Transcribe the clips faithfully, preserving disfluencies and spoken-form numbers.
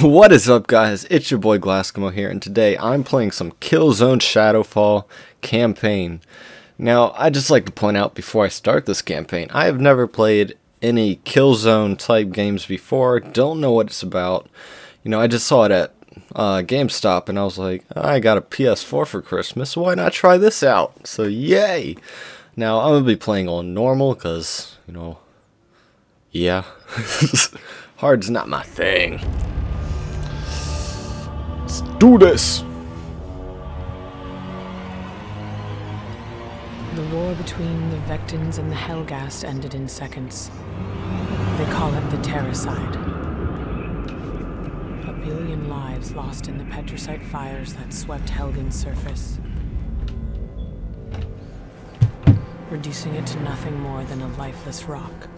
What is up, guys? It's your boy Glaskimo here, and today I'm playing some Killzone Shadowfall campaign. Now, I'd just like to point out before I start this campaign, I have never played any Killzone type games before, don't know what it's about. You know, I just saw it at uh, GameStop, and I was like, I got a P S four for Christmas, so why not try this out? So, yay! Now, I'm going to be playing on normal, because, you know, yeah. Hard's not my thing. Let's do this! The war between the Vektans and the Helghast ended in seconds. They call it the Terracide. A billion lives lost in the petricite fires that swept Helghan's surface, reducing it to nothing more than a lifeless rock.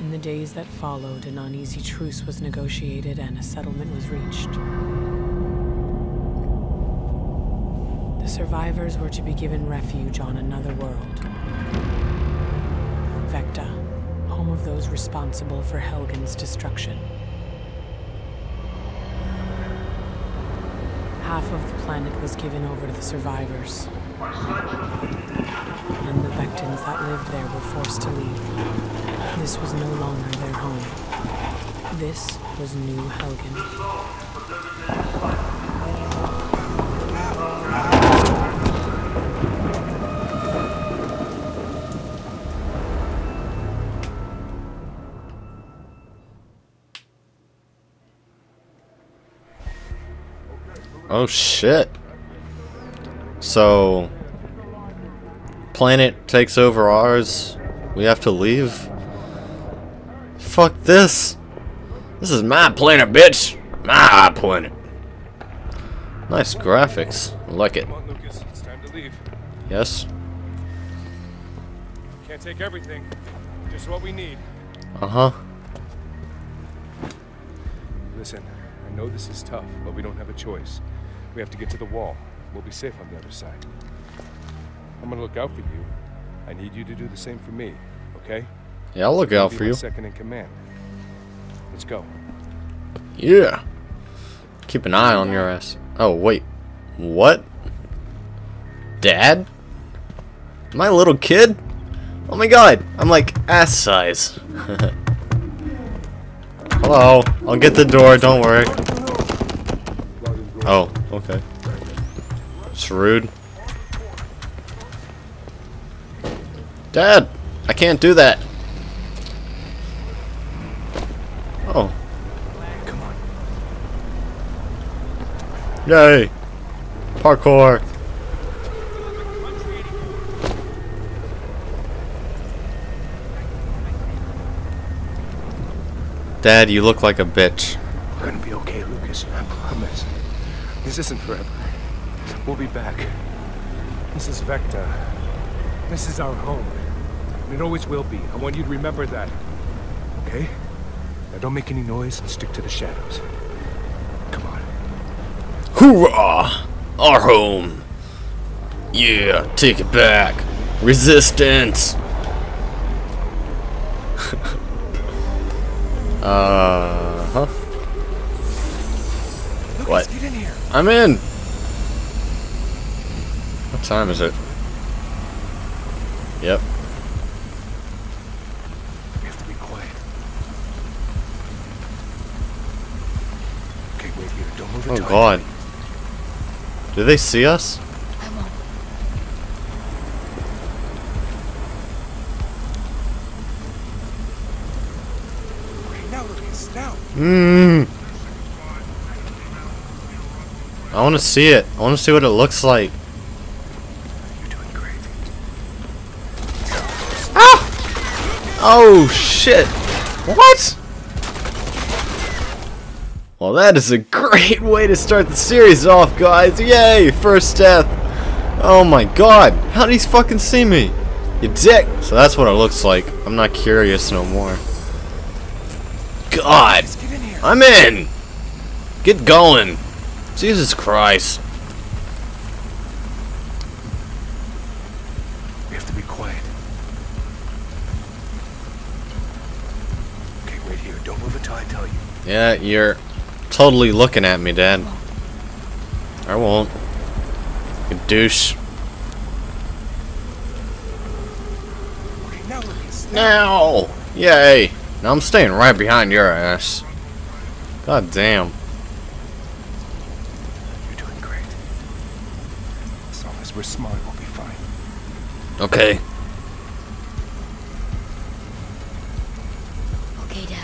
In the days that followed, an uneasy truce was negotiated and a settlement was reached. The survivors were to be given refuge on another world. Vekta, home of those responsible for Helghan's destruction. Half of the planet was given over to the survivors, and the Vektans that lived there were forced to leave. This was no longer their home. This was New Helghan. Oh shit. So, planet takes over ours. We have to leave. Fuck this. This is my planet, bitch. My planet. Nice graphics. I like it. Come on, Lucas. It's time to leave. Yes. Can't take everything. Just what we need. Uh-huh. Listen, I know this is tough, but we don't have a choice. We have to get to the wall. We'll be safe on the other side. I'm gonna look out for you. I need you to do the same for me, okay? Yeah, I'll look out for you. Second in command. Let's go. Yeah. Keep an eye on your ass. Oh wait, what? Dad? My little kid? Oh my god! I'm like ass size. Hello. I'll get the door. Don't worry. Oh, okay. It's rude. Dad, I can't do that. Oh. Come on. Yay. Parkour. Dad, you look like a bitch. We're gonna be okay, Lucas. I promise. This isn't forever. We'll be back. This is Vekta. This is our home. And it always will be. I want you to remember that. Okay? Now don't make any noise and stick to the shadows. Come on. Hoorah! Our home! Yeah, take it back! Resistance! uh huh. Lucas, what? Get in here. I'm in! What time is it? Yep. Oh god. Do they see us? I won't. Okay, now Lucas, now. Mm. I wanna see it. I wanna see what it looks like. You're doing great. Ah! Oh shit. What? Well, that is a great way to start the series off, guys. Yay! First death. Oh my god. How did he fucking see me? You dick. So that's what it looks like. I'm not curious no more. God. I'm in. Get going. Jesus Christ. We have to be quiet. Okay, Here, don't move until I tell you. Yeah, you're totally looking at me, Dad. I won't. You douche. Okay, now, Lucas, now! Yay! Now I'm staying right behind your ass. God damn. You're doing great. As long as we're smart, we'll be fine. Okay. Okay, Dad.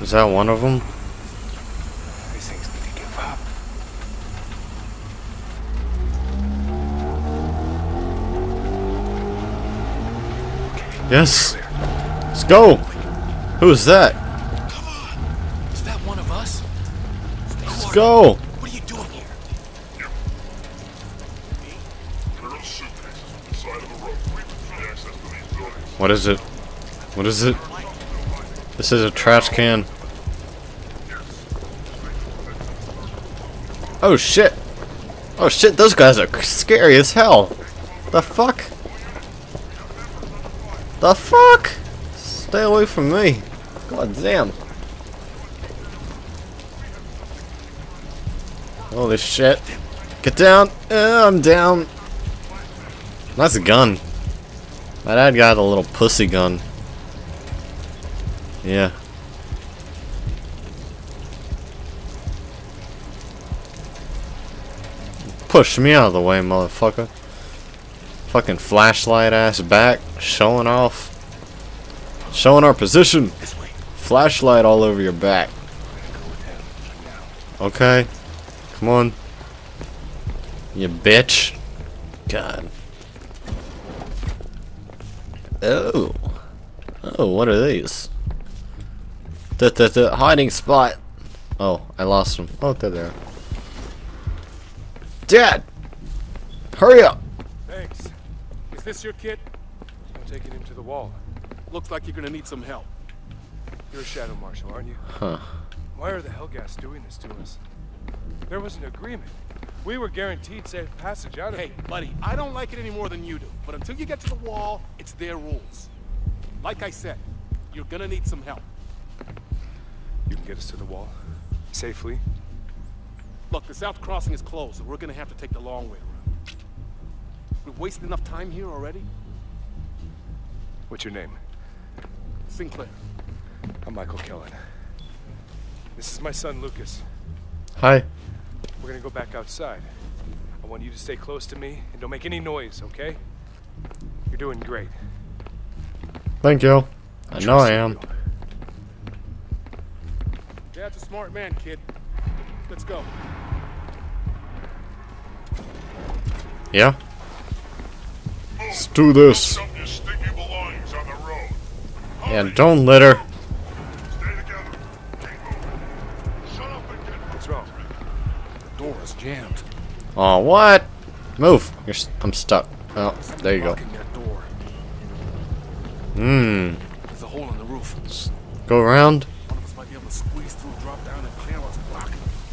Is that one of them? These things need to give up. Okay, yes. Let's go. Who is that? Come on. Is that one of us? Stay Let's warm. Go. What are you doing here? What is it? What is it? This is a trash can. Oh shit! Oh shit, those guys are scary as hell! The fuck? The fuck? Stay away from me. God damn. Holy shit. Get down! Uh, I'm down! Nice gun. My dad got a little pussy gun. Yeah. Push me out of the way, motherfucker. Fucking flashlight ass back, showing off. Showing our position. Flashlight all over your back. Okay. Come on. You bitch. God. Oh. Oh, what are these? The, the, the hiding spot. Oh, I lost him. Oh, they're there. Dad! Hurry up! Thanks. Is this your kid? I'm taking him to the wall. Looks like you're gonna need some help. You're a Shadow Marshal, aren't you? Huh. Why are the Helghast doing this to us? There was an agreement. We were guaranteed safe passage out of here. Hey, buddy, I don't like it any more than you do. But until you get to the wall, it's their rules. Like I said, you're gonna need some help. You can get us to the wall safely. Look, the south crossing is closed, so we're gonna have to take the long way around. We've wasted enough time here already. What's your name? Sinclair. I'm Michael Kellen. This is my son Lucas. Hi. We're gonna go back outside. I want you to stay close to me and don't make any noise, okay? You're doing great. Thank you. I know I am. Dad's a smart man, kid. Let's go. Yeah? Let's do this. And don't litter. Stay together. Shut up and get what's wrong. The door is jammed. Oh, what? Move. You're st I'm stuck. Oh, there you go. Hmm. There's a hole in the roof. Let's go around.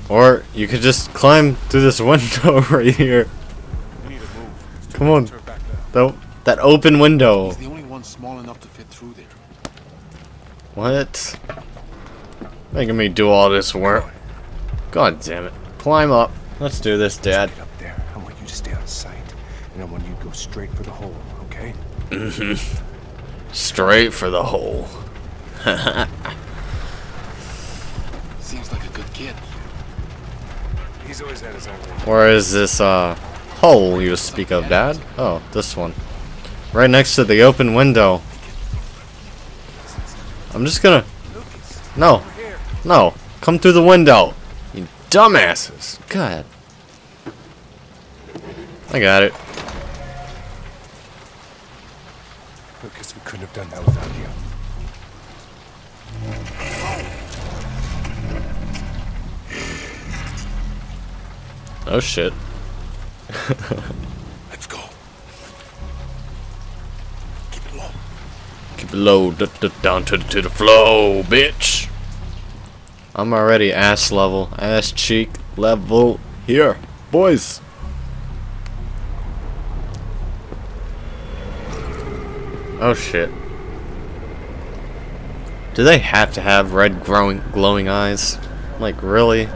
Or you could just climb through this window right here. Come on. That, that open window. He's the only one small enough to fit through there. What? Making me do all this work. God damn it. Climb up. Let's do this, Dad. Get up there. I want you to stay on sight. And I want you to go straight for the hole, okay? Mm-hmm. Straight for the hole. Seems like a good kid. He's always had his own way. Where is this uh, hole you speak of, Dad? Oh, this one. Right next to the open window. I'm just gonna... No. No. Come through the window. You dumbasses. God. I got it. Lucas, we couldn't have done that without you. Oh shit. Let's go. Keep it low. Keep it low. D d down to, to the flow, bitch. I'm already ass level. Ass cheek level here. Boys. Oh shit. Do they have to have red growing glowing eyes? Like, really?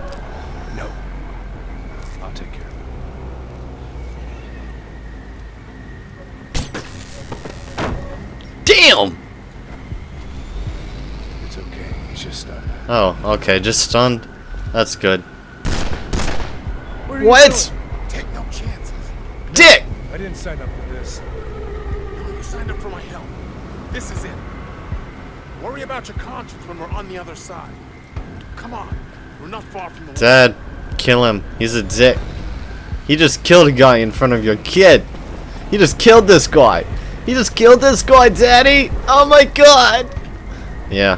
No. I'll take care of it. Damn! It's okay, he's just stunned. Oh, okay, just stunned? That's good. What? Take no chances. Dick! I didn't sign up for this. No, you signed up for my help. This is it. Worry about your conscience when we're on the other side. Come on. We're not far from the Dad, way. Kill him. He's a dick. He just killed a guy in front of your kid. He just killed this guy. He just killed this guy, Daddy. Oh my god. Yeah.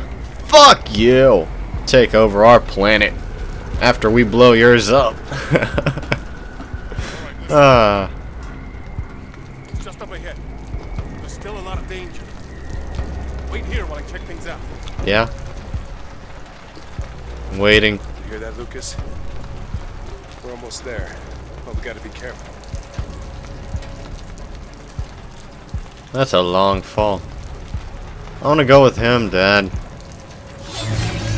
Fuck you. Take over our planet after we blow yours up. uh. It's just up ahead. There's still a lot of danger. Wait here while I check things out. Yeah. I'm waiting. You hear that, Lucas? We're almost there, but we gotta be careful. That's a long fall. I wanna go with him, Dad.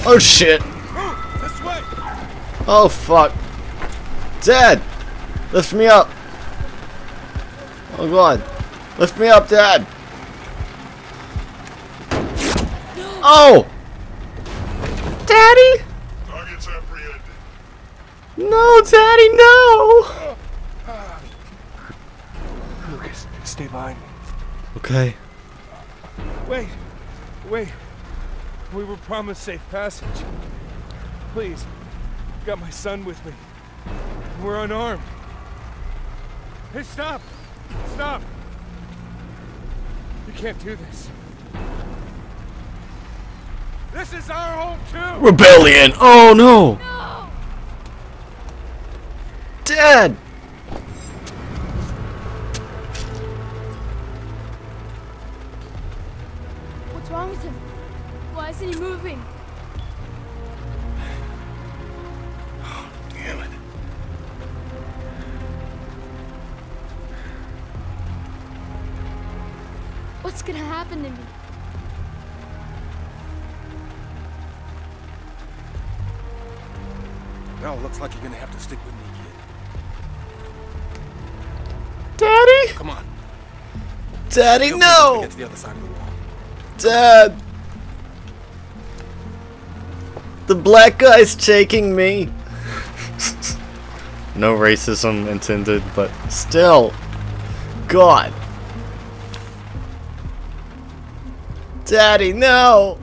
Oh shit! This way. Oh fuck. Dad! Lift me up! Oh god. Lift me up, Dad! Oh! Daddy? Target's apprehended. No, Daddy, no! Lucas, stay behind me. Okay. Wait, wait. We were promised safe passage. Please, I've got my son with me. We're unarmed. Hey, stop! Stop! You can't do this. This is our home too! Rebellion! Oh no! No! Dad! What's wrong with him? Why isn't he moving? Oh, damn it. What's gonna happen to me? Well, looks like you're gonna have to stick with me, kid. Daddy? Come on. Daddy, You'll no! Get to the other side of the wall. Dad! The black guy's taking me! No racism intended, but still. God. Daddy, no!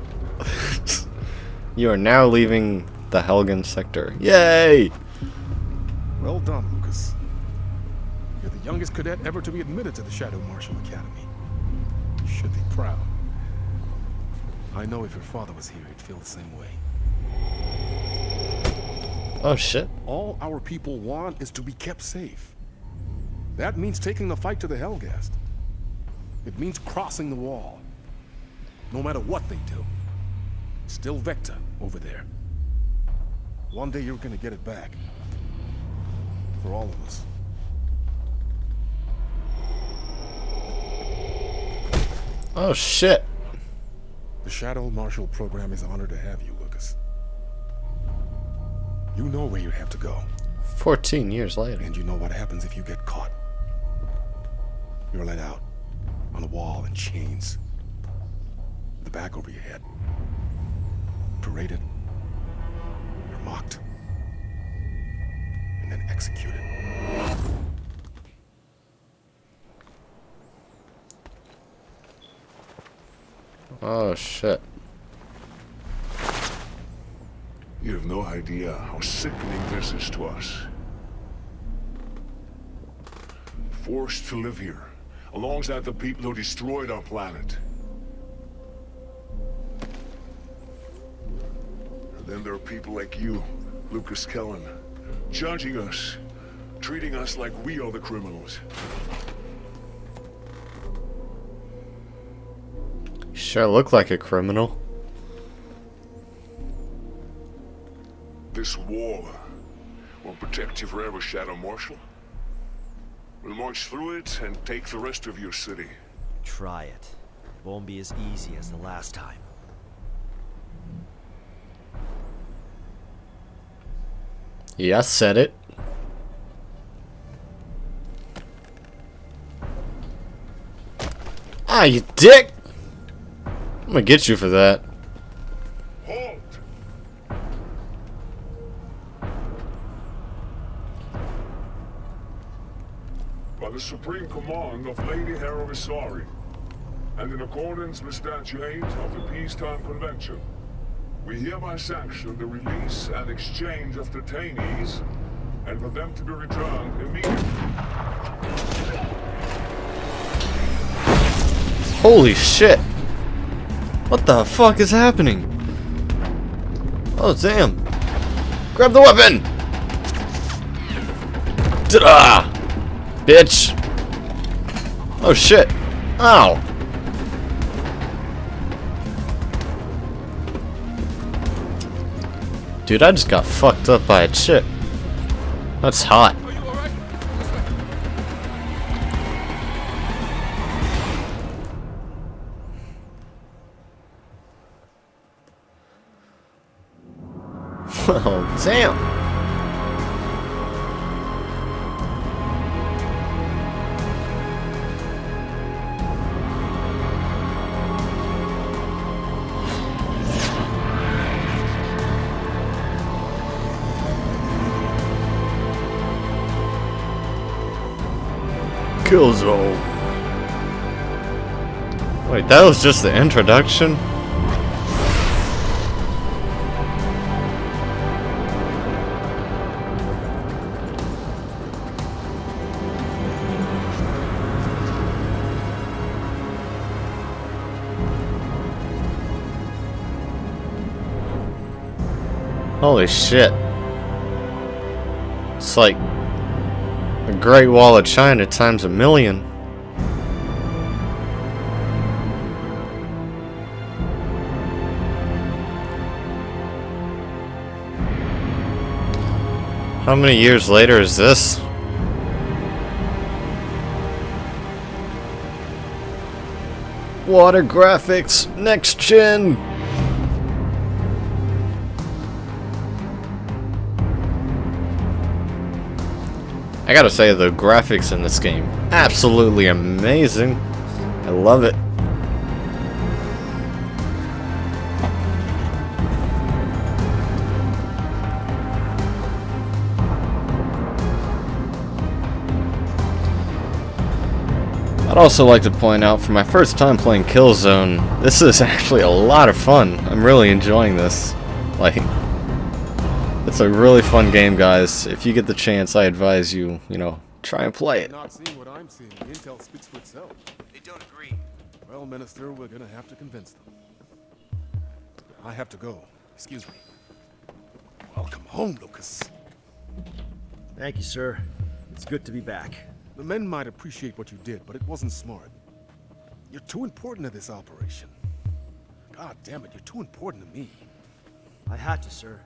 You are now leaving the Helghan sector. Yay! Well done, Lucas. You're the youngest cadet ever to be admitted to the Shadow Marshal Academy. You should be proud. I know if your father was here, he'd feel the same way. Oh shit. All our people want is to be kept safe. That means taking the fight to the Helghast. It means crossing the wall. No matter what they do. Still Vekta over there. One day you're gonna get it back. For all of us. Oh shit. The Shadow Marshal program is an honor to have you, Lucas. You know where you have to go. Fourteen years later. And you know what happens if you get caught. You're let out on a wall in chains. The back over your head. Paraded. Mocked and then executed. Oh shit. You have no idea how sickening this is to us. Forced to live here alongside the people who destroyed our planet. Then there are people like you, Lucas Kellen, judging us, treating us like we are the criminals. You sure look like a criminal. This war will protect you forever, Shadow Marshal. We'll march through it and take the rest of your city. Try it. Won't be as easy as the last time. Yes, said it. Ah, you dick! I'm gonna get you for that. By the supreme command of Lady Hera Visari, and in accordance with Statute eight of the Peacetime Convention, we hereby sanction the release and exchange of detainees, and for them to be returned immediately. Holy shit! What the fuck is happening? Oh damn! Grab the weapon! Ta-da! Bitch! Oh shit! Ow! Dude, I just got fucked up by a chip. That's hot. Are you all right? Oh, damn. Killzone. Wait, that was just the introduction? Holy shit. It's like the Great Wall of China times a million. How many years later is this? Water graphics, next gen. I gotta say, the graphics in this game, absolutely amazing. I love it. I'd also like to point out, for my first time playing Killzone, this is actually a lot of fun. I'm really enjoying this. Like, it's a really fun game, guys. If you get the chance, I advise you, you know, try and play it. Not seeing what I'm seeing. The intel speaks for itself. They don't agree. Well, Minister, we're gonna have to convince them. I have to go. Excuse me. Welcome home, Lucas. Thank you, sir. It's good to be back. The men might appreciate what you did, but it wasn't smart. You're too important to this operation. God damn it, you're too important to me. I had to, sir.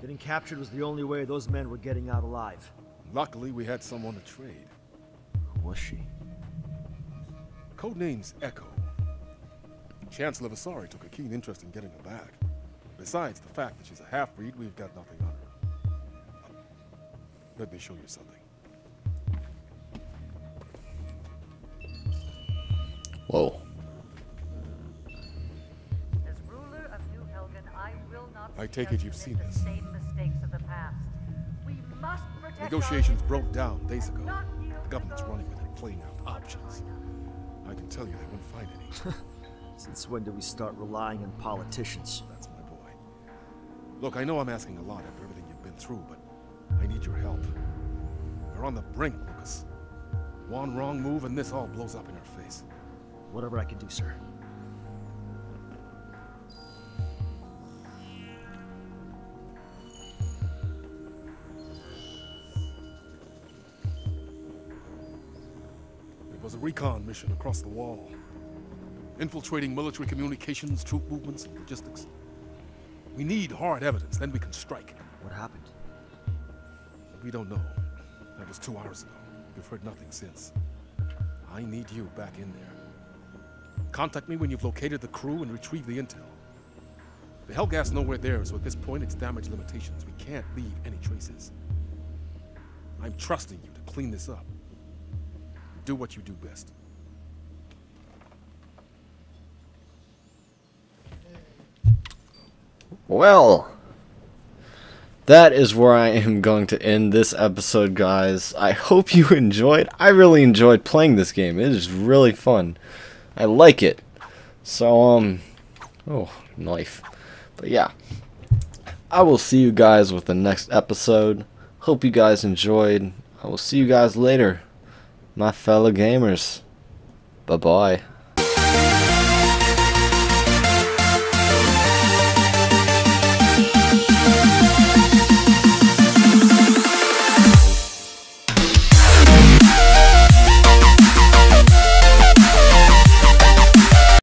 Getting captured was the only way those men were getting out alive. Luckily, we had someone to trade. Who was she? Codename's Echo. Chancellor Vasari took a keen interest in getting her back. Besides the fact that she's a half-breed, we've got nothing on her. Let me show you something. Whoa. As ruler of New Helghan, I will not. I take it you've seen this. Of the past. We must protect. Negotiations broke down days ago. The government's running with it, playing out options. I can tell you they won't find any. Since when do we start relying on politicians? That's my boy. Look, I know I'm asking a lot after everything you've been through, but I need your help. We're on the brink, Lucas. One wrong move and this all blows up in our face. Whatever I can do, sir. A recon mission across the wall, infiltrating military communications, troop movements, and logistics. We need hard evidence, then we can strike. What happened? We don't know. That was two hours ago. We've heard nothing since. I need you back in there. Contact me when you've located the crew and retrieved the intel. The Helghast know we're there, so at this point it's damage limitations. We can't leave any traces. I'm trusting you to clean this up. Do what you do best. Well, that is where I am going to end this episode, guys. I hope you enjoyed. I really enjoyed playing this game. It is really fun. I like it. So, um, oh, knife. But yeah, I will see you guys with the next episode. Hope you guys enjoyed. I will see you guys later, my fellow gamers. Bye-bye.